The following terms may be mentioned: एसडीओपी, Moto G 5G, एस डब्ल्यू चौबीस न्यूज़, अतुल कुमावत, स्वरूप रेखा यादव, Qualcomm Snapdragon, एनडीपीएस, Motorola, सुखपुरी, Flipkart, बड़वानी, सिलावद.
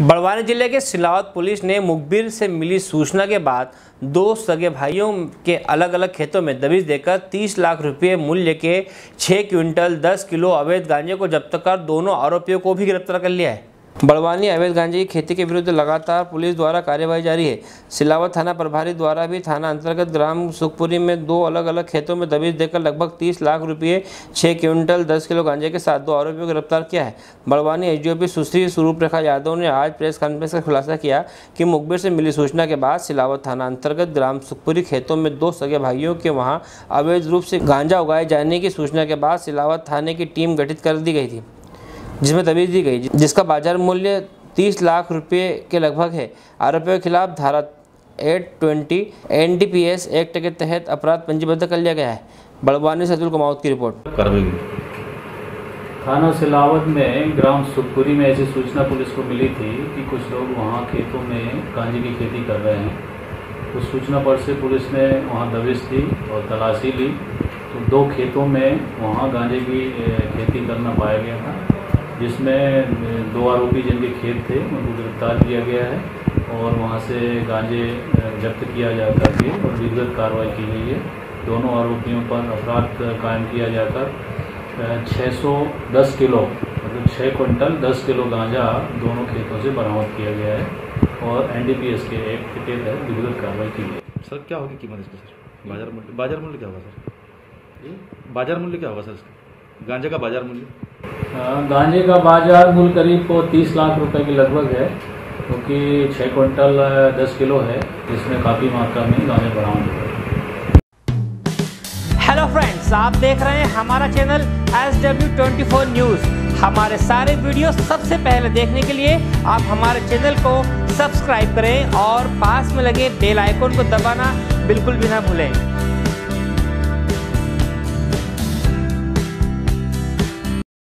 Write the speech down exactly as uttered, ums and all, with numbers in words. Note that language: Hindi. बड़वानी जिले के सिलावद पुलिस ने मुखबिर से मिली सूचना के बाद दो सगे भाइयों के अलग अलग खेतों में दबिश देकर तीस लाख रुपए मूल्य के छह क्विंटल दस किलो अवैध गांजे को जब्त कर दोनों आरोपियों को भी गिरफ्तार कर लिया है। बड़वानी अवैध गांजे की खेती के विरुद्ध लगातार पुलिस द्वारा कार्यवाही जारी है। सिलावद थाना प्रभारी द्वारा भी थाना अंतर्गत ग्राम सुखपुरी में दो अलग अलग खेतों में दबिश देकर लगभग तीस लाख रुपए छह क्विंटल दस किलो गांजे के साथ दो आरोपियों को गिरफ्तार किया है। बड़वानी एसडीओपी सुश्री स्वरूप रेखा यादव ने आज प्रेस कॉन्फ्रेंस का खुलासा किया कि मुखबिर से मिली सूचना के बाद सिलावद थाना अंतर्गत ग्राम सुखपुरी खेतों में दो सगे भाइयों के वहाँ अवैध रूप से गांजा उगाए जाने की सूचना के बाद सिलावद थाने की टीम गठित कर दी गई थी, जिसमें दबिश दी गई, जिसका बाजार मूल्य तीस लाख रुपए के लगभग है। आरोपियों के खिलाफ धारा आठ सौ बीस एनडीपीएस एक्ट के तहत अपराध पंजीबद्ध कर लिया गया है। बड़वानी से अतुल कुमावत की रिपोर्ट। थाना सिलावद में ग्राम सुखपुरी में ऐसी सूचना पुलिस को मिली थी कि कुछ लोग वहाँ खेतों में गांजे की खेती कर रहे हैं। उस सूचना पर से पुलिस ने वहाँ दबिश दी और तलाशी ली तो दो खेतों में वहाँ गांजे की खेती करना पाया गया था, जिसमें दो आरोपी जिनके खेत थे उनको गिरफ्तार किया गया है और वहां से गांजे जब्त किया जाकर के और विधिवत कार्रवाई की गई है। दोनों आरोपियों पर अपराध कायम किया जाकर छह सौ दस किलो मतलब छह क्विंटल दस किलो गांजा दोनों खेतों से बरामद किया गया है और एनडीपीएस के एक्ट के तहत विधिवत कार्रवाई की गई है। सर, क्या होगी कीमत इसकी? सर, बाजार मूल्य बाजार मूल्य क्या होगा? सर, ये बाजार मूल्य क्या होगा? सर, इसका गांजे का बाजार मूल्य गांजे का बाजार मूल्य करीब तीस लाख रुपए के लगभग है, क्योंकि तो छह क्विंटल दस किलो है, जिसमें काफ़ी मात्रा में गांजा बरामद हुआ। हेलो फ्रेंड्स, आप देख रहे हैं हमारा चैनल एस डब्ल्यू चौबीस न्यूज़। हमारे सारे वीडियो सबसे पहले देखने के लिए आप हमारे चैनल को सब्सक्राइब करें और पास में लगे बेल आइकन को दबाना बिल्कुल भी ना भूलें।